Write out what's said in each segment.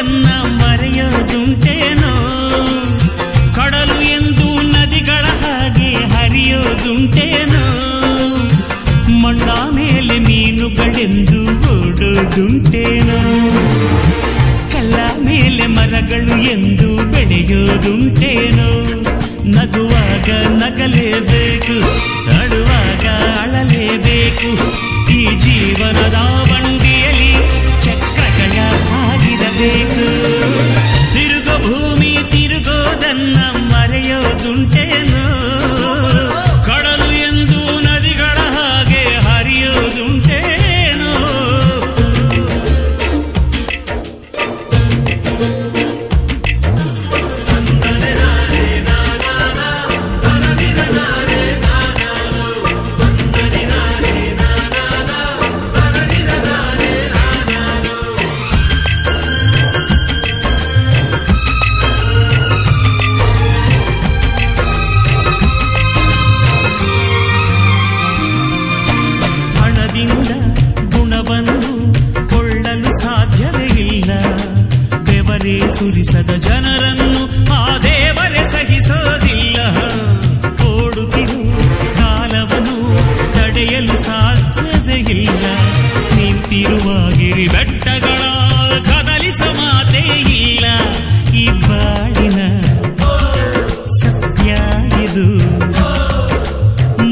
ನಿನ್ನನ್ನ ಮರೆಯೋದುಂಟೇನೋ, ಕಡಲು ಎಂದು ನದಿಗಳ ಹಾಗೆ ಹರಿಯೋದುಂಟೇನೋ, ಮಂಡ ಮೇಲೆ ಮೀನುಗಳೆಂದು ಓಡೋದುಂಟೇನೋ, ಕಲ್ಲ ಮೇಲೆ ಮರಗಳು ಎಂದು ಬೆಳೆಯೋದುಂಟೇನೋ. ನಗುವಾಗ ನಗಲೇಬೇಕು, ಅಳುವಾಗ ಅಳಲೇಬೇಕು, ಈ ಜೀವನದ ಬಂಡಿಯಲ್ಲಿ ಚಕ್ರಗಳ ಸಾಗಿರಬೇಕು. ತಿರುಗೋ ಭೂಮಿ ತಿರುಗೋದನ್ನ ಮರೆಯೋದುಂಟೇನೋ, ಕಡಲು ಎಂದು ನದಿಗಳ ಹಾಗೆ ಹರಿಯೋದುಂಟೇನೋ. ಸುರಿಸದ ಜನರನ್ನು ಆ ದೇವರೇ ಸಹಿಸೋದಿಲ್ಲ. ಓಡುತ್ತಿರು ಕಾಲವನು ತಡೆಯಲು ಸಾಧ್ಯವೇ ಇಲ್ಲ. ನಿಂತಿರುವ ಗಿರಿ ಬೆಟ್ಟಗಳ ಕದಲಿಸ ಮಾತೇ ಇಲ್ಲ. ಈ ಬಾಳಿನ ಸತ್ಯ ಇದು.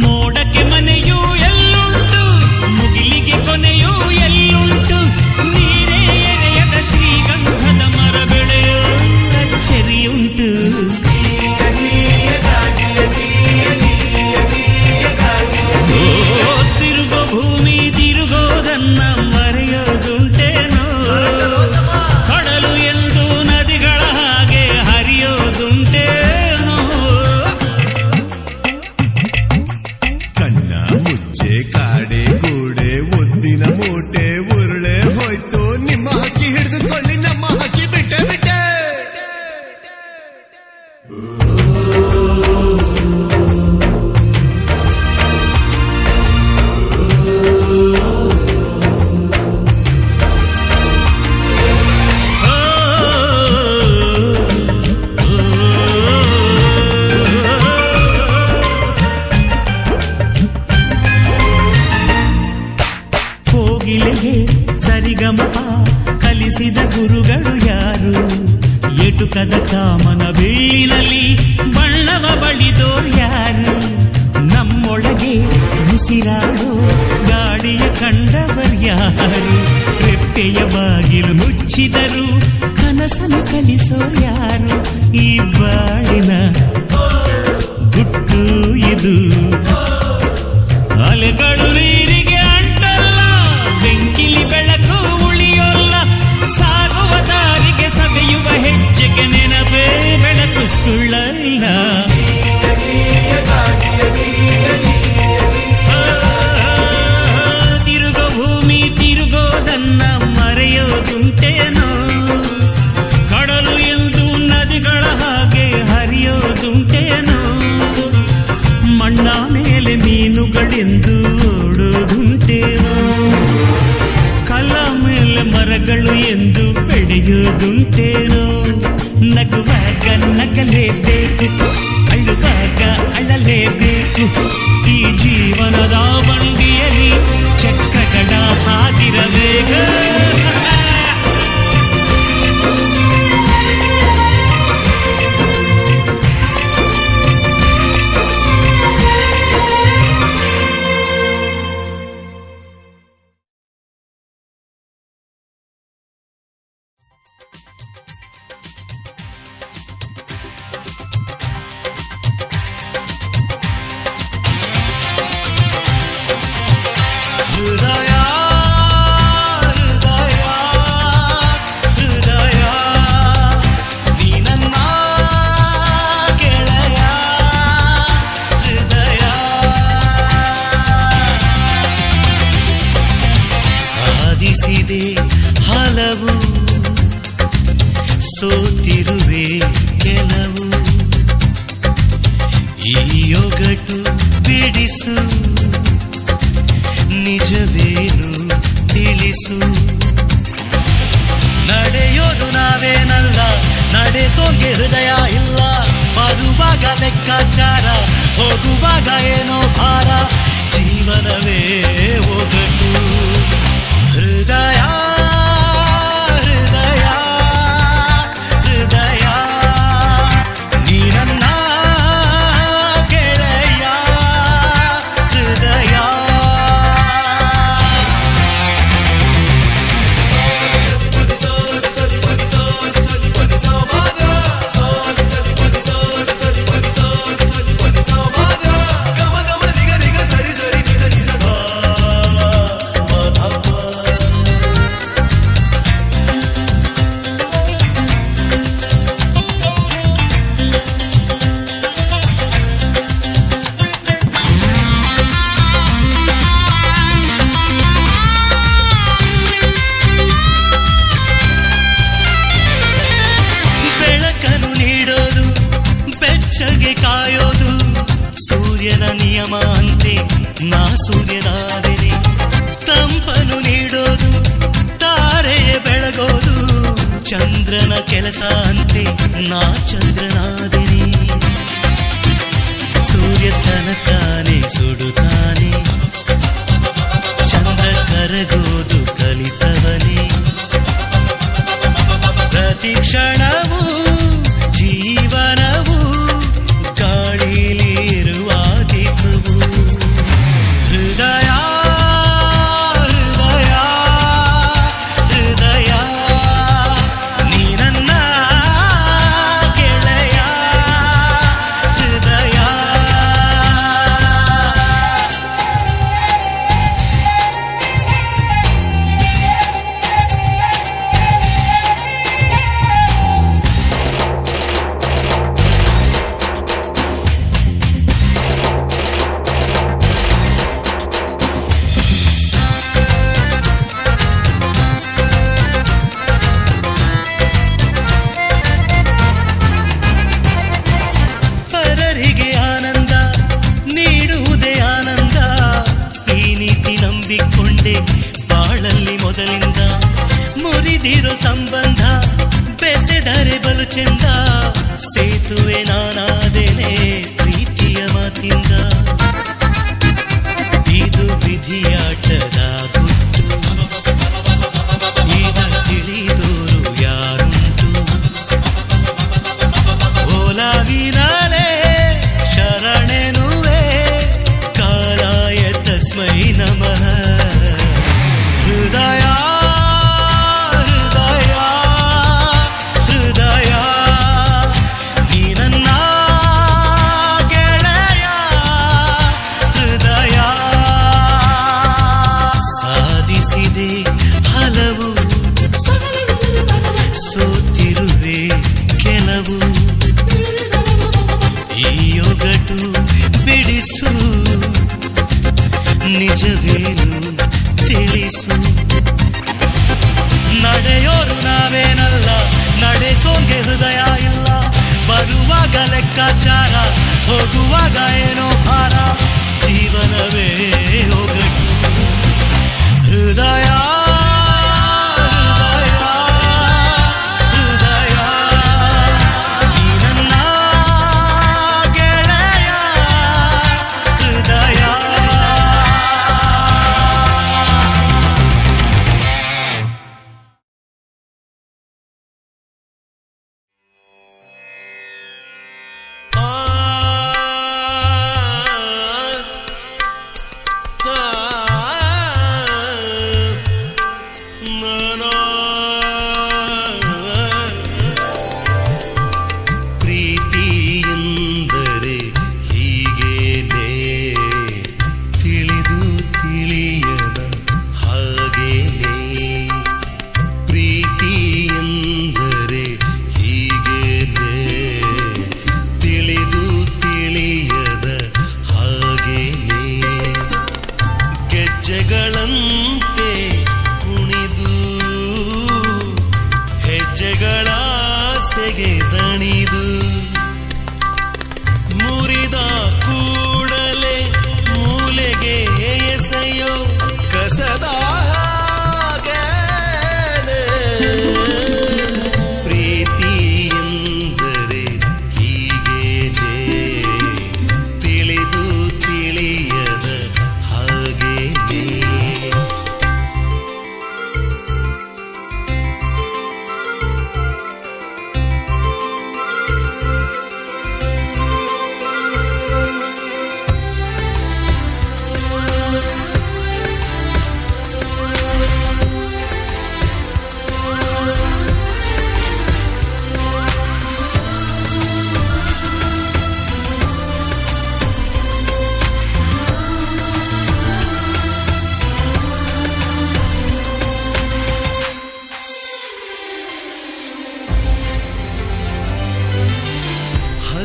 ಮೋಡಕ್ಕೆ ಮನೆಯೂ ಎಲ್ಲುಂಟು, ಮುಗಿಲಿಗೆ ಕೊನೆಯೂ ಎಲ್ಲುಂಟು. ನೀರೇ ಎರೆಯದ ಶ್ರೀಗಂಧದ ಚೆರಿಯುಂಟು. ತಿರುಗೋ ಭೂಮಿ ತಿರುಗೋದನ್ನ ಮರೆಯೋದುಂಟೇನೋ, ಕಡಲು ಎಂದು ನದಿಗಳ ಹಾಗೆ ಹರಿಯೋದುಂಟೇನೋ. ಕಣ್ಣ ಮುಚ್ಚೆ ಕಾಡೆ ಗೂಡೆ ಒದ್ದಿನ ಮೂಟೆ ಉರುಳೆ ಹೋಯ್ತು. ನಿಮ್ಮ ಹಕ್ಕಿ ಹಿಡಿದುಕೊಳ್ಳಿ, ನಮ್ಮ ಹಕ್ಕಿ ಬಿಟ್ಟೆ ಬಿಟ್ಟೆ. ಕೋಗಿಲೆಗೆ ಸರಿಗಮಪ ಕಲಿಸಿದ ಗುರುಗಳು ಯಾರು? ಎಟುಕದ ಕಾಮನ ಬೆಳ್ಳಿನಲ್ಲಿ ಬಣ್ಣವ ಬಳಿದೋ ಯಾರು? ನಮ್ಮೊಳಗೆ ಉಸಿರಾಡೋ ಗಾಳಿಯ ಕಂಡವರು ಯಾರು? ರೆಪ್ಪೆಯ ಬಾಗಿಲು ಮುಚ್ಚಿದರು ಕನಸನ್ನು ಕಲಿಸೋ ಯಾರು? ಈ ಬಾಳಿನ ಗುಟ್ಟು ಇದು. ಅಲೆಗಳು ನೀರಿಗೆ ಅಂಟಲ್ಲ, ಬೆಂಕಿಲಿ ಬೆಳಕು ಉಳಿಯೋಲ್ಲ. ಸಾಗುವ ದಾರಿಗೆ ಸವೆಯುವ ಹೆಜ್ಜೆಗೆ ನೆನಪೇ ಬೆಳಕು ಸುಳ್ಳಲ್ಲ. ತಿರುಗೋ ಭೂಮಿ ತಿರುಗೋದನ್ನ ಮರೆಯೋದುಂಟೇನೋ, ಕಡಲು ಎಂದು ನದಿಗಳ ಹಾಗೆ ಹರಿಯೋದುಂಟೇನೋ, ಮಣ್ಣ ಮೇಲೆ ಮೀನುಗಳೆಂದು ಓಡೋದುಂಟೇನೋ, ಕಲ್ಲ ಮೇಲೆ ಮರಗಳು ಎಂದು ಬೆಳೆಯೋದುಂಟೇನೋ. ನಗುವಾಗ ನಗಲೇಬೇಕು, ಅಳುವಾಗ ಅಳಲೇಬೇಕು, ಈ ಜೀವನದ ಬಂಡಿಯಲ್ಲಿ ಚಕ್ರಗಳ ಹಾಗಿರಬೇಕು. ನಿಜವೇನು ತಿಳಿಸು. ನಡೆಯೋದು ನಾವೇ ನಾವೇನಲ್ಲ ನಡೆಸೋರ್ಗೆ ಹೃದಯ ಇಲ್ಲ. ಬರುವಾಗ ಲೆಕ್ಕಾಚಾರ, ಹೋಗುವಾಗ ಏನೋ ಭಾರ, ಜೀವನವೇ ಒಗಟು. ಹೃದಯ ಹೃದಯ ಹೃದಯ ನೀ ನನ್ನ ಗೆಳೆಯ ಹೃದಯ. ಚಂದ್ರನ ಕೆಲಸ ಅಂತೆ ನಾ ಚಂದ್ರನಾದಿನಿ. ಸೂರ್ಯ ತನ್ನ ತಾನೆ ಸುಡುತ್ತಾನೆ, ಚಂದ್ರ ಕರಗೋದು ಕಲಿತವನೇ. ಪ್ರತಿ ಕ್ಷಣವೂ ಜೀವನವೂ ಗಾಳಿಯಲ್ಲಿರುವ ದಿಕ್ಕುವು. ಹೃದಯ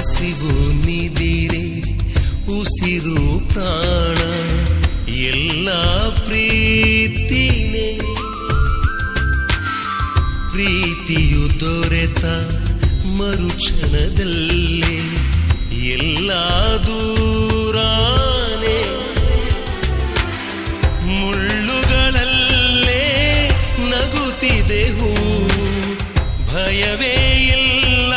ಹಸಿವು ನಿದಿರೆ ಉಸಿರು ಪ್ರಾಣ ಎಲ್ಲ ಪ್ರೀತಿನೇ ಪ್ರೀತಿಯು ದೊರೆತ ಮರುಕ್ಷಣದಲ್ಲೇ ಎಲ್ಲ ದೂರಾನೇ ಮುಳ್ಳುಗಳಲ್ಲೇ ನಗುತ್ತಿದೆ ಹೂ ಭಯವೇ ಇಲ್ಲ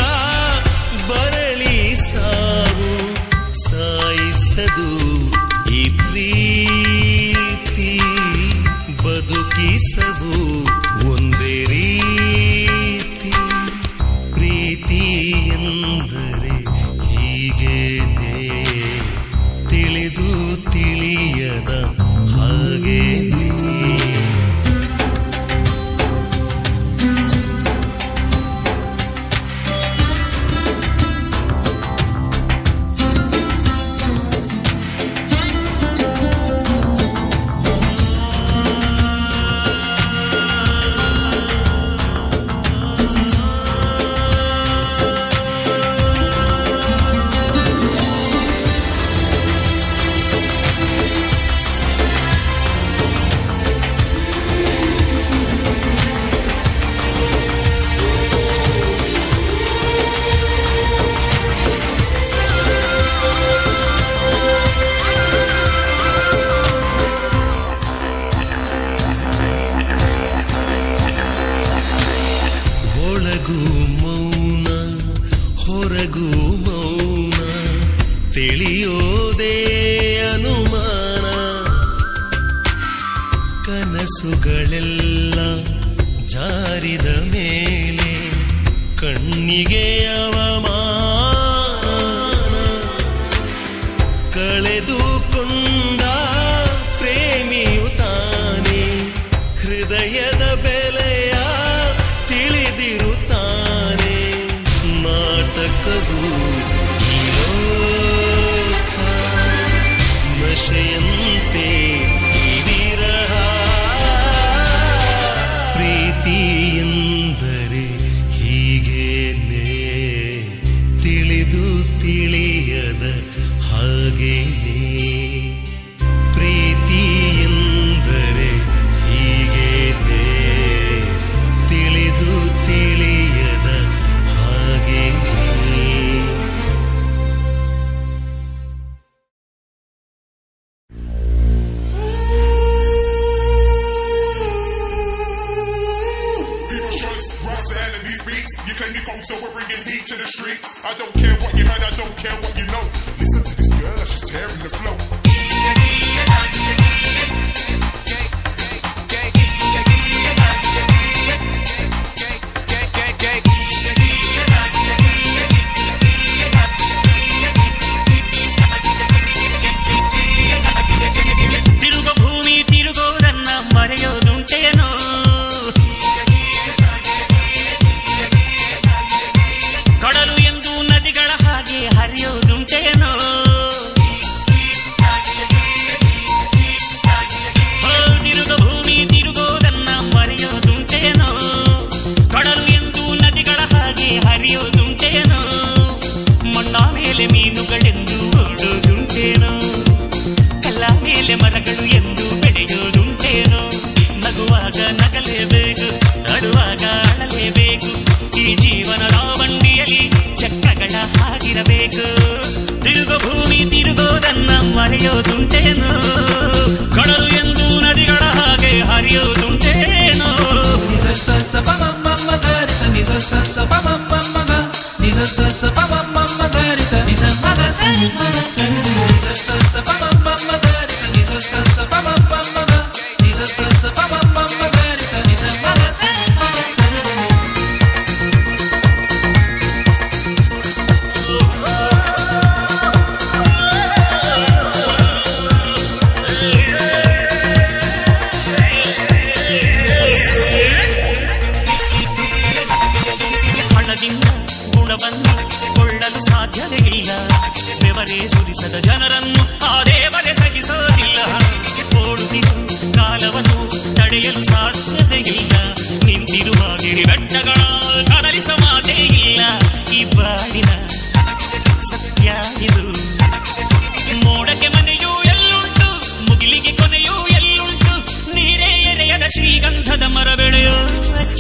ಬರಳಿ ಸಾವು ಸಾಯಿಸದು ಈ ಪ್ರೀತಿ ಬದುಕಿಸವು ಒಂದೇ ರೀತಿ ಪ್ರೀತಿ ಎಂದರೆ ಹೀಗೇನೆ ತಿಳಿದು ತಿಳಿಯದ ಹಾಗೇನೆ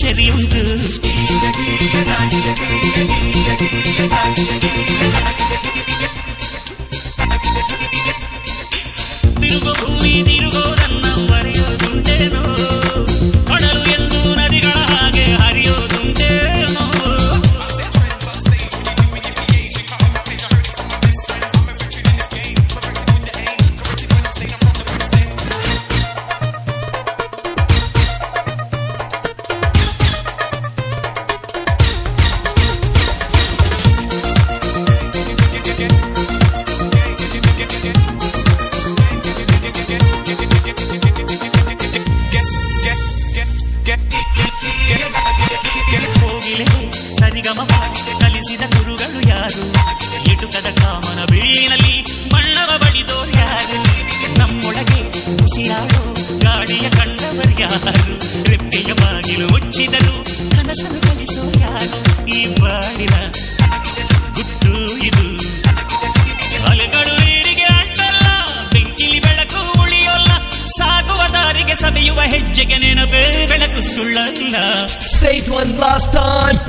ചെവിയുണ്ട്. തിരുഗോഭൂമി തിരുഗോരന്നം വരയോതുണ്ടേനോ, കടലു എന്തു നദികളാകെ ഹരിയോതുണ്ടേനോ. Say it one last time.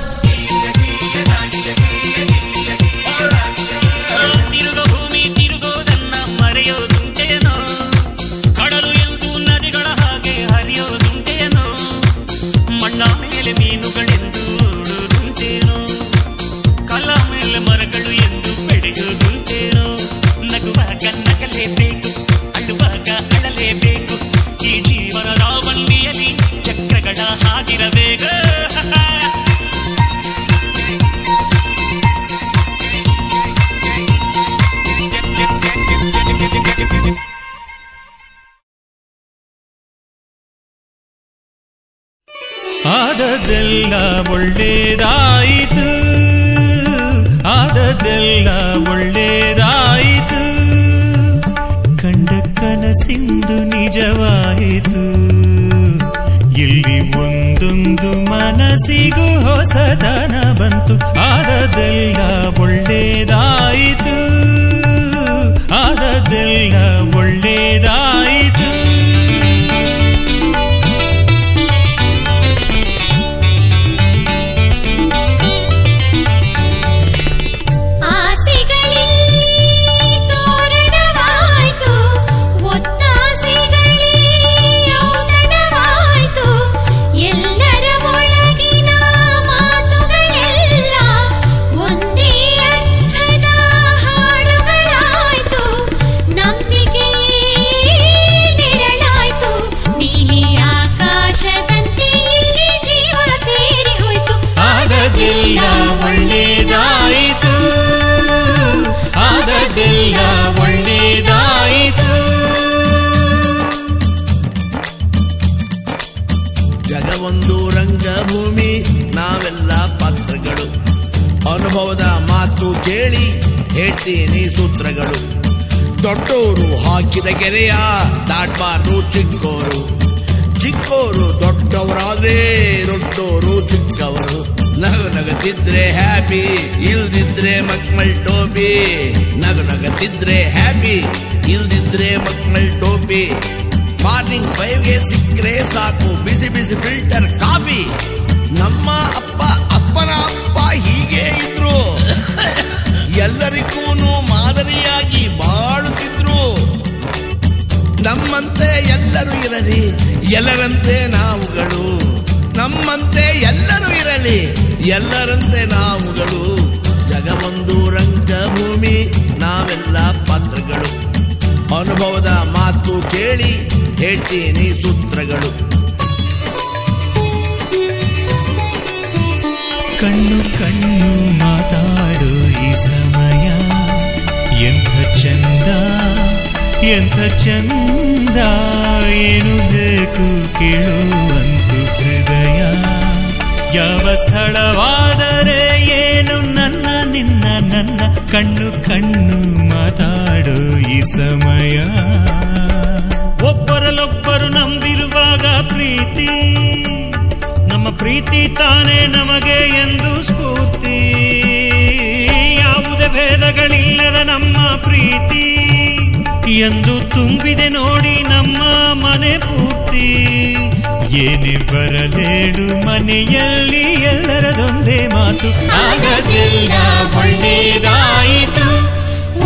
ಏನೇ ಬರಲೇಳು ಮನೆಯಲ್ಲಿ ಎಲ್ಲರದೊಂದೇ ಮಾತು. ಆಗದೆಲ್ಲ ಒಳ್ಳೆಯದಾಯಿತು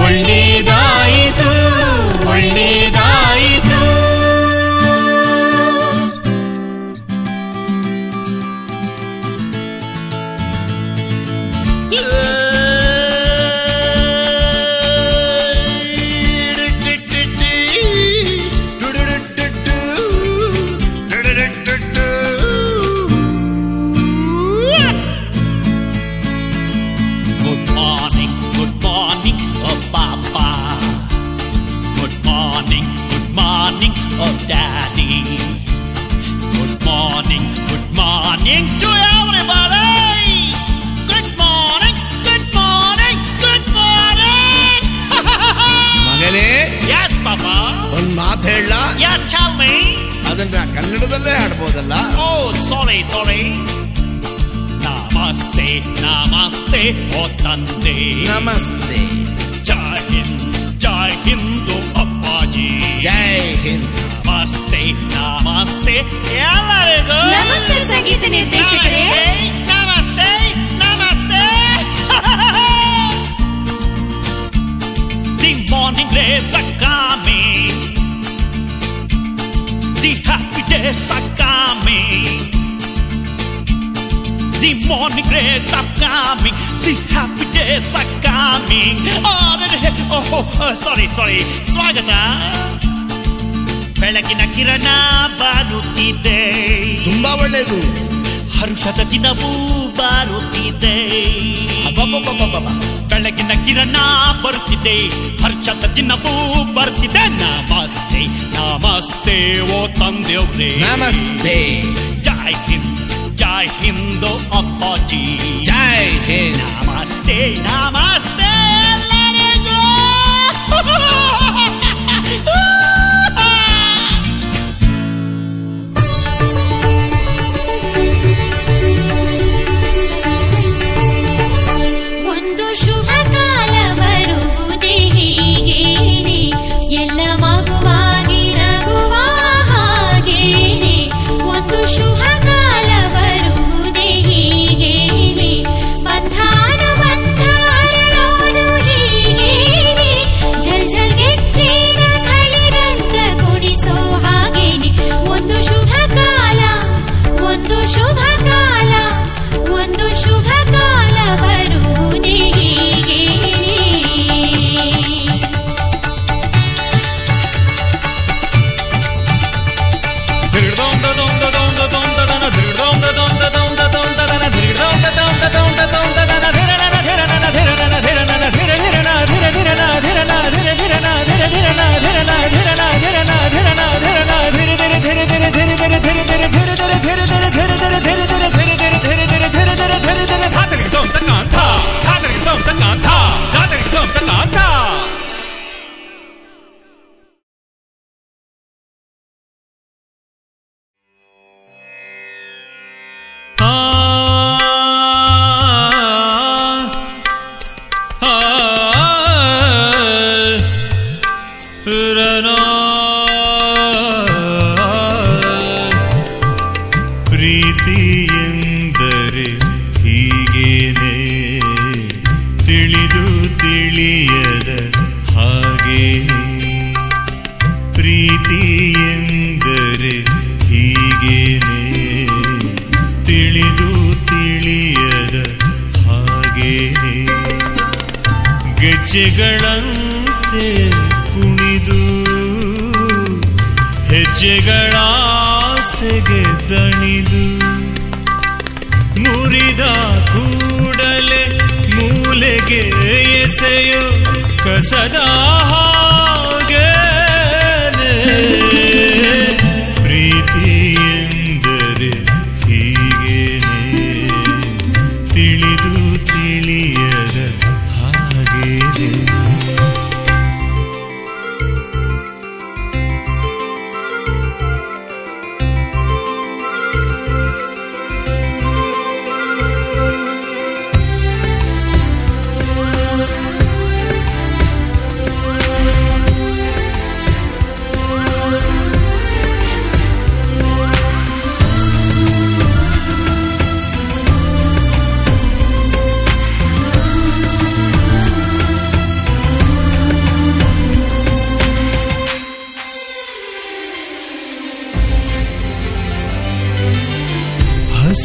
ಒಳ್ಳೆಯದಾಯಿತು ಒಳ್ಳೆಯದಾಯಿತು. Oh, sorry, sorry. Namaste, namaste, oh Tante. Namaste. Jai Hind, oh Appa Ji. Jai Hind. Namaste, namaste, yallarigu. Namaste, Sangeeta Nirdeshakare. Namaste, namaste, namaste. The morning rays are coming. The happy days are coming. The morning rays are coming. The happy days are coming. Sorry. Swagata. Belagina kirana barutide. Tumba olledu. Harushada dinavu barutide. ಬೆಳಗಿನ ಕಿರಣ ಬರ್ತಿದೆ ಹರ್ಷದ ದಿನವೂ ಬರ್ತಿದೆ. ನಮಸ್ತೆ ನಮಸ್ತೆ ಓ ತಂದೆಯವ್ರೆ ನಮಸ್ತೆ. ಜೈ ಹಿಂದ್ ಅಪ್ಪಾಜಿ ಜೈ ಹಿಂದ್. ನಮಸ್ತೆ ನಮಸ್ತೆ ಎಲ್ಲರಿಗೂ.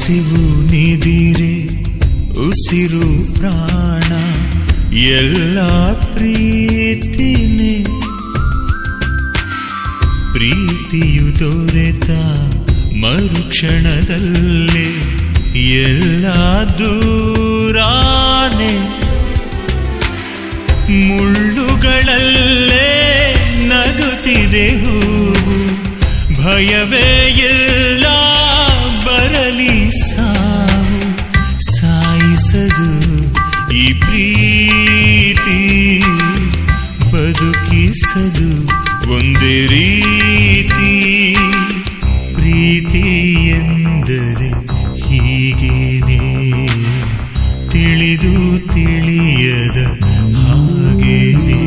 ಹಸಿವು ನಿದಿರೆ ಉಸಿರು ಪ್ರಾಣ ಎಲ್ಲ ಪ್ರೀತಿನೇ ಪ್ರೀತಿಯು ದೊರೆತ ಮರುಕ್ಷಣದಲ್ಲೇ ಎಲ್ಲ ದೂರಾನೆ ಮುಳ್ಳುಗಳಲ್ಲೇ ನಗುತ್ತಿದೆ ಹೂವು ಭಯವೇ ಎಲ್ಲ ಬರಲಿ ಸಾವು ಸಾಯಿಸದು ಈ ಪ್ರೀತಿ ಬದುಕಿಸದು ಒಂದೇ ರೀತಿ ಪ್ರೀತಿ ಎಂದರೆ ಹೀಗೇನೆ ತಿಳಿದು ತಿಳಿಯದ ಹಾಗೇನೆ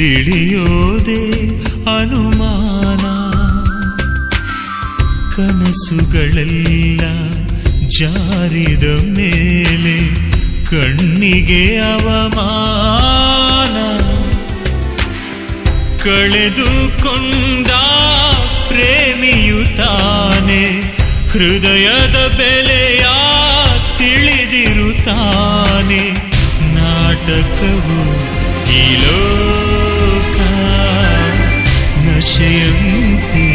ತಿಳಿಯೋದೆ ಅನುಮಾನ ಕನಸುಗಳೆಲ್ಲ ಜಾರಿದ ಮೇಲೆ ಕಣ್ಣಿಗೆ ಅವಮಾನ ಕಳೆದುಕೊಂಡ ಪ್ರೇಮಿಯು ತಾನೆ ಹೃದಯದ ಬೆಲೆಯ ತಿಳಿದಿರುತ್ತಾನೆ ನಾಟಕವು ಲೋಕ ನಶೆಯಂತೆ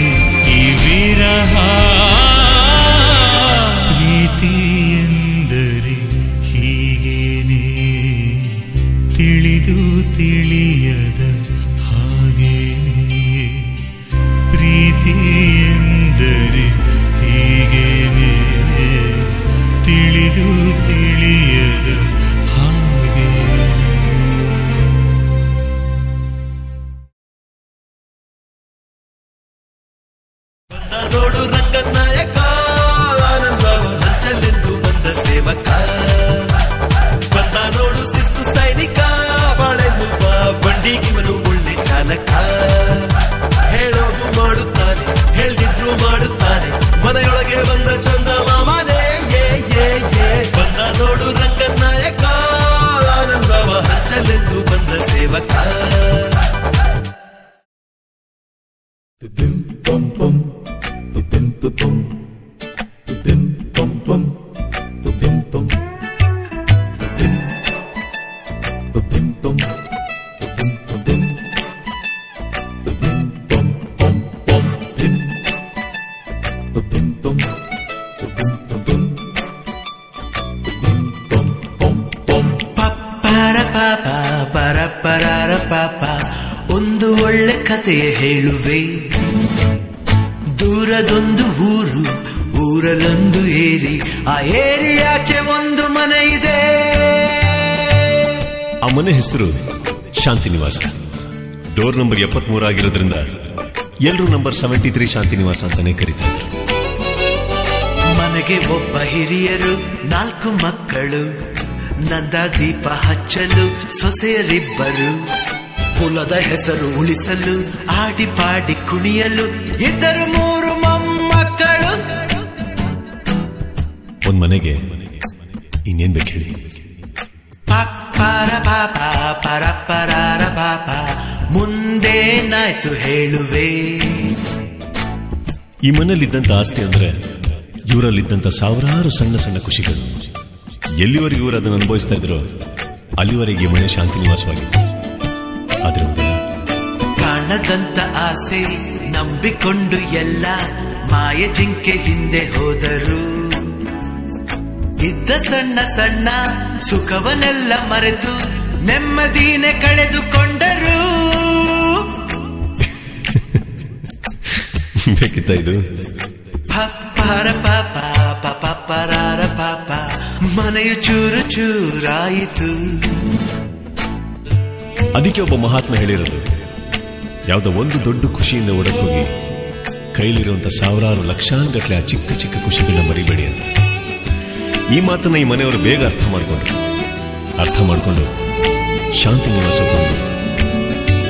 ಈ ವಿರಹ ಪ್ರೀತಿ ಎಂದರೆ ಹೀಗೇನೆ ತಿಳಿದು ತಿಳಿಯದ ಹಾಗೇನೆ ಪ್ರೀತಿ ಎಂದರೆ ಹೀಗೇನೆ ತಿಳಿದು ತಿಳಿಯದ ಒಂದು ಒಳ್ಳೆ ಕಥೆಯ ಹೇಳುವೆ ದೂರದೊಂದು ಊರು ಊರಲ್ಲೊಂದು ಏರಿ ಆ ಏರಿಯಾಚೆ ಒಂದು ಮನೆ ಇದೆ ಆ ಮನೆ ಹೆಸರು ಶಾಂತಿನಿವಾಸ ಡೋರ್ ನಂಬರ್ 73 ಆಗಿರೋದ್ರಿಂದ ಎಲ್ಲರೂ ನಂಬರ್ 73 ಶಾಂತಿನಿವಾಸ ಅಂತಾನೆ ಕರೀತಾ ಇದ್ರು ಮನೆಗೆ ಒಬ್ಬ ಹಿರಿಯರು 4 ಮಕ್ಕಳು ನಂದ ದೀಪ ಹಚ್ಚಲು ಸೊಸೆಯರಿಬ್ಬರು ಕುಲದ ಹೆಸರು ಉಳಿಸಲು ಆಡಿ ಪಾಡಿ ಕುಣಿಯಲು ಇದ್ದರು 3 ಮೊಮ್ಮಕ್ಕಳು ಒಂದ್ ಮನೆಗೆ ಇನ್ನೇನ್ ಬೇಕು ಹೇಳಿ ಪಾರ ಪಾಪ ಪರ ಪರಾರ ಪಾಪ ಮುಂದೇನಾಯ್ತು ಹೇಳುವೆ ಈ ಮನೇಲಿದ್ದಂತ ಆಸ್ತಿ ಅಂದ್ರೆ ಇವರಲ್ಲಿದ್ದಂತ ಸಾವಿರಾರು ಸಣ್ಣ ಸಣ್ಣ ಖುಷಿಗಳು ಎಲ್ಲಿವರೆಗೂ ಇವರು ಅದನ್ನು ಅನುಭವಿಸ್ತಾ ಇದ್ರು ಅಲ್ಲಿವರೆಗೆ ಮನೆ ಶಾಂತಿನಿವಾಸವಾಗಿತ್ತು ಕಾಣದಂತ ಆಸೆ ನಂಬಿಕೊಂಡು ಎಲ್ಲ ಮಾಯ ಜಿಂಕೆ ಹಿಂದೆ ಹೋದರು ಇದ್ದ ಸಣ್ಣ ಸಣ್ಣ ಸುಖವನ್ನೆಲ್ಲ ಮರೆತು ನೆಮ್ಮದಿನ ಕಳೆದುಕೊಂಡರು. ಬೇಕಿತ್ತ ಇದು ಪರ ಪಾಪ ಪಾಪ ಪರಾರ ಪಾಪ ಮನೆಯು ಚೂರು ಚೂರಾಯಿತು. ಅದಕ್ಕೆ ಒಬ್ಬ ಮಹಾತ್ಮ ಹೇಳಿರೋದು, ಯಾವುದೋ ಒಂದು ದೊಡ್ಡ ಖುಷಿಯಿಂದ ಒಡಕೋಗಿ ಕೈಲಿರುವಂಥ ಸಾವಿರಾರು ಲಕ್ಷಾನುಗಟ್ಟಲೆ ಆ ಚಿಕ್ಕ ಚಿಕ್ಕ ಖುಷಿಗಳನ್ನ ಮರಿಬೇಡಿ ಅಂತ. ಈ ಮಾತನ್ನ ಈ ಮನೆಯವರು ಬೇಗ ಅರ್ಥ ಮಾಡಿಕೊಂಡು ಶಾಂತಿ ನಿವಾಸಕ್ಕೊಂದು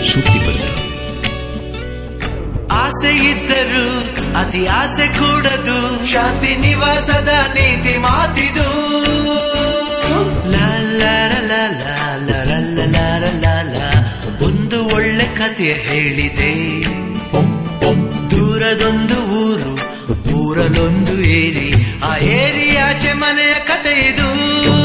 ಶುದ್ಧಿ ಬರೆದರು. ಆಸೆ ಇದ್ದರೂ ಅತಿ ಆಸೆ ಕೂಡದು, ಶಾಂತಿ ನಿವಾಸದ ನೀತಿ ಮಾತಿದು. ಒಂದು ಒಳ್ಳೆ ಕಥೆ ಹೇಳಿದೆ, ದೂರದೊಂದು ಊರು ಊರಲ್ಲೊಂದು ಏರಿ, ಆ ಏರಿಯಾಚೆ ಮನೆಯ ಕಥೆ ಇದು.